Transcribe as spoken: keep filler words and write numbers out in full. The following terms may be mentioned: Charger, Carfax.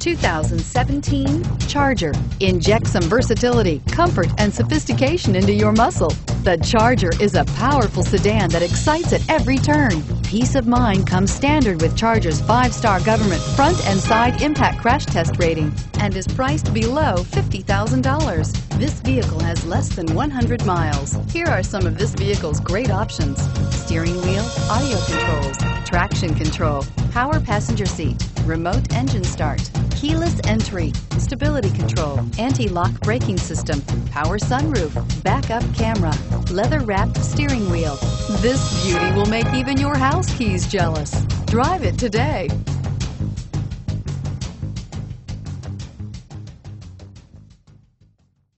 two thousand seventeen Charger. Inject some versatility, comfort, and sophistication into your muscle. The Charger is a powerful sedan that excites at every turn. Peace of mind comes standard with Charger's five-star government front and side impact crash test rating and is priced below fifty thousand dollars. This vehicle has less than one hundred miles. Here are some of this vehicle's great options: steering wheel audio controls, traction control, power passenger seat, remote engine start, keyless entry, stability control, anti-lock braking system, power sunroof, backup camera, leather-wrapped steering wheel. This beauty will make even your house keys jealous. Drive it today.